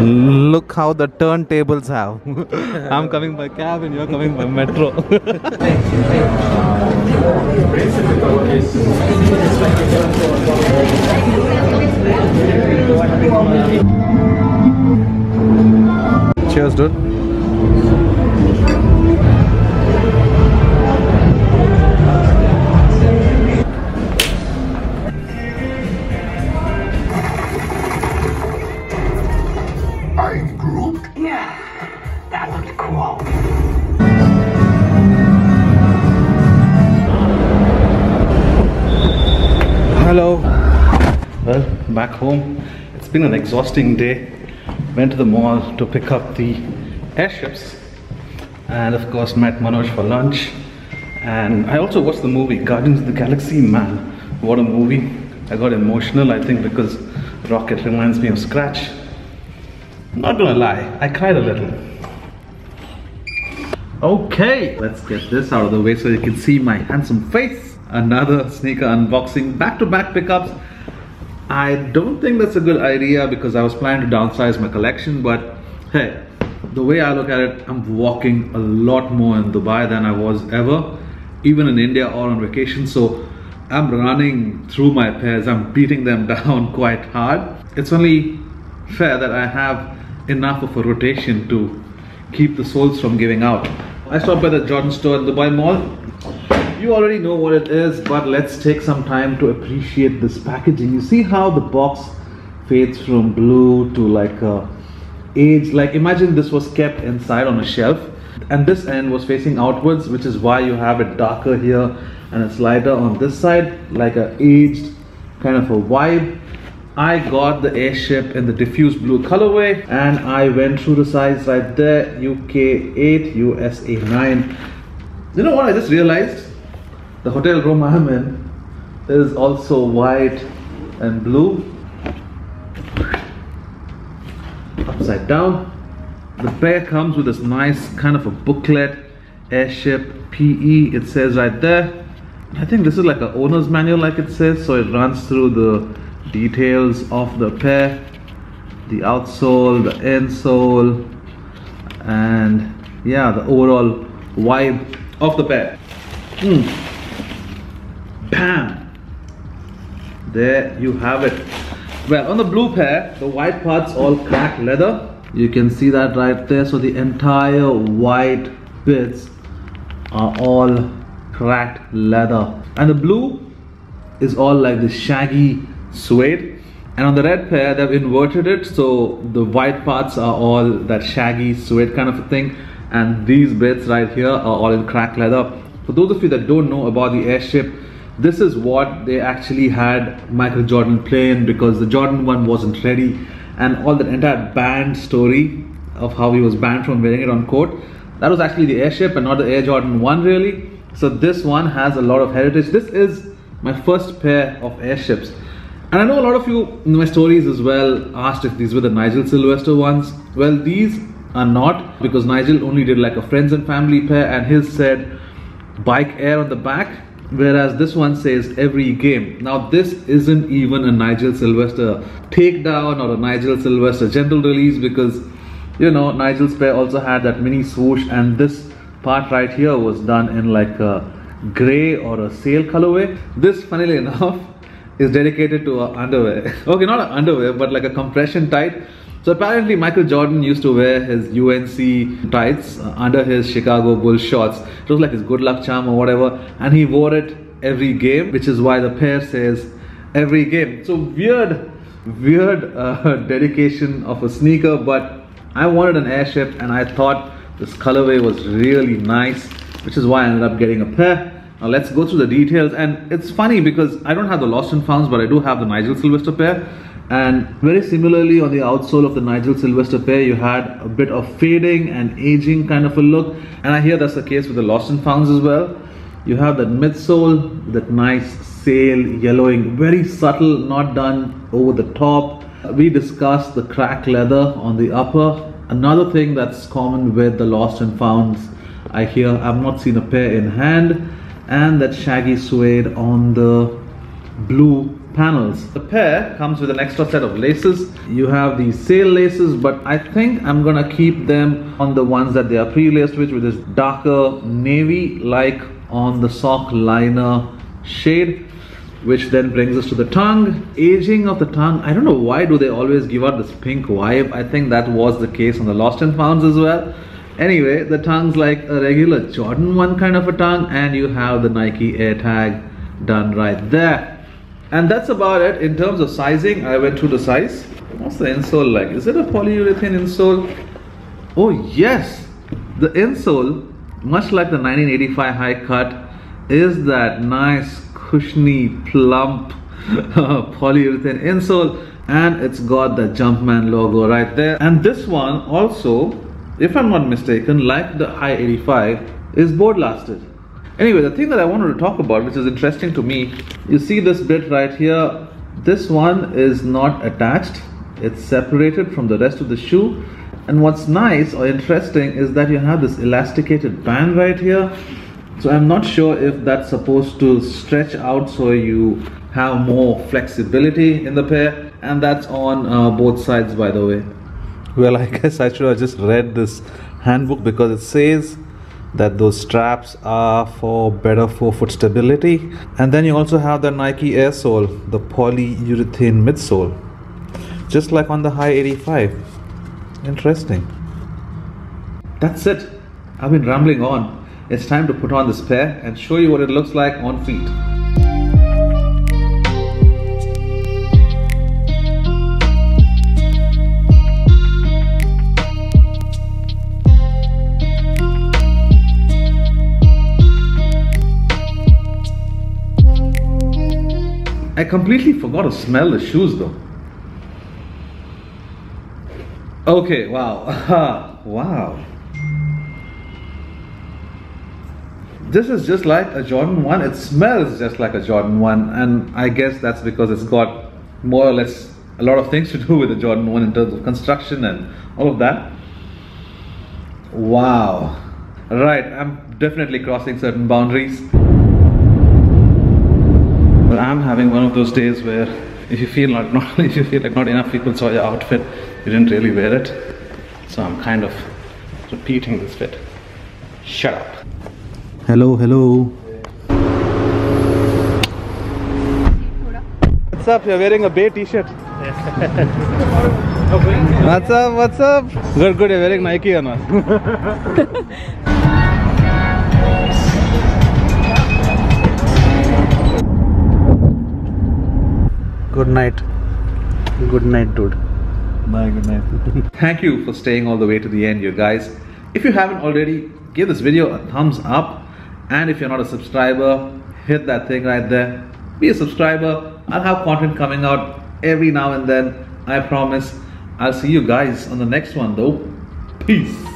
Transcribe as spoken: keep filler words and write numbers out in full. Look how the turntables have. I'm coming by cab and you're coming by metro. Cheers, dude. I'm grouped? Yeah, that looks cool. Hello. Well, back home. It's been an exhausting day. Went to the mall to pick up the airships and of course met Manoj for lunch, and I also watched the movie Guardians of the Galaxy. Man, what a movie. I got emotional, I think, because Rocket reminds me of Scratch. Not gonna lie, I cried a little. Okay, let's get this out of the way so you can see my handsome face. Another sneaker unboxing, back-to-back pickups. I don't think that's a good idea because I was planning to downsize my collection, but hey, the way I look at it, I'm walking a lot more in Dubai than I was ever, even in India or on vacation. So I'm running through my pairs, I'm beating them down quite hard. It's only fair that I have enough of a rotation to keep the soles from giving out. I stopped by the Jordan store in Dubai Mall. You already know what it is, but let's take some time to appreciate this packaging. You see how the box fades from blue to like a age, like imagine this was kept inside on a shelf and this end was facing outwards, which is why you have it darker here and it's lighter on this side, like a aged kind of a vibe. I got the airship in the diffuse blue colorway and I went through the size right there, U K eight, U S A nine. You know what I just realized? The hotel room I'm in is also white and blue. Upside down. The pair comes with this nice kind of a booklet, Airship P E, it says right there. I think this is like an owner's manual, like it says, so it runs through the details of the pair, the outsole, the insole, and yeah, the overall vibe of the pair. Mm. Bam! There you have it. Well, on the blue pair, the white part's all cracked leather. You can see that right there. So the entire white bits are all cracked leather. And the blue is all like this shaggy suede. And on the red pair, they've inverted it. So the white parts are all that shaggy suede kind of a thing. And these bits right here are all in cracked leather. For those of you that don't know about the airship, this is what they actually had Michael Jordan play in because the Jordan one wasn't ready, and all that entire banned story of how he was banned from wearing it on court, that was actually the airship and not the Air Jordan one really. So this one has a lot of heritage. This is my first pair of airships, and I know a lot of you in my stories as well asked if these were the Nigel Sylvester ones. Well, these are not, because Nigel only did like a friends and family pair and his said Bike Air on the back, whereas this one says every game. Now this isn't even a Nigel Sylvester takedown or a Nigel Sylvester gentle release, because you know Nigel's pair also had that mini swoosh, and this part right here was done in like a grey or a sail colorway. This, funnily enough, is dedicated to a underwear. Okay, not an underwear, but like a compression tight. So apparently Michael Jordan used to wear his U N C tights under his Chicago Bull shorts. It was like his good luck charm or whatever, and he wore it every game, which is why the pair says every game. So weird, weird uh, dedication of a sneaker, but I wanted an airship and I thought this colorway was really nice, which is why I ended up getting a pair. Now let's go through the details, and it's funny because I don't have the Lost and Founds, but I do have the Nigel Sylvester pair. And very similarly, on the outsole of the Nigel Sylvester pair, you had a bit of fading and aging kind of a look. And I hear that's the case with the Lost and Founds as well. You have that midsole, that nice sail yellowing, very subtle, not done over the top. We discussed the cracked leather on the upper. Another thing that's common with the Lost and Founds, I hear, I've not seen a pair in hand, and that shaggy suede on the blue panels. The pair comes with an extra set of laces. You have the sail laces, but I think I'm gonna keep them on the ones that they are pre-laced with, with this darker navy, like on the sock liner shade, which then brings us to the tongue. Aging of the tongue, I don't know why do they always give out this pink vibe. I think that was the case on the Lost and Founds as well. Anyway, the tongue's like a regular Jordan one kind of a tongue, and you have the Nike Air tag done right there. And that's about it. In terms of sizing, I went through the size. What's the insole like? Is it a polyurethane insole? Oh yes! The insole, much like the nineteen eighty-five high cut, is that nice cushiony plump polyurethane insole, and it's got the Jumpman logo right there. And this one also, if I'm not mistaken, like the high eighty-five, is board lasted. Anyway, the thing that I wanted to talk about, which is interesting to me, you see this bit right here, this one is not attached, it's separated from the rest of the shoe. And what's nice or interesting is that you have this elasticated band right here. So I'm not sure if that's supposed to stretch out so you have more flexibility in the pair. And that's on uh, both sides, by the way. Well, I guess I should have just read this handbook, because it says that those straps are for better forefoot stability. And then you also have the Nike Air sole, the polyurethane midsole, just like on the high eighty-five. Interesting. That's it. I've been rambling on. It's time to put on this pair and show you what it looks like on feet. I completely forgot to smell the shoes though. Okay, wow. Wow. This is just like a Jordan one. It smells just like a Jordan one, and I guess that's because it's got more or less a lot of things to do with the Jordan one in terms of construction and all of that. Wow. Right, I'm definitely crossing certain boundaries. But I'm having one of those days where if you feel not, not if you feel like not enough people saw your outfit, you didn't really wear it. So I'm kind of repeating this bit. Shut up. Hello, hello. What's up? You're wearing a Bay t-shirt. What's up? What's up? Good, good. You're wearing Nike or not? Good night. Good night, dude. Bye, good night. Thank you for staying all the way to the end, you guys. If you haven't already, give this video a thumbs up, and if you're not a subscriber, hit that thing right there. Be a subscriber. I'll have content coming out every now and then, I promise. I'll see you guys on the next one though. Peace.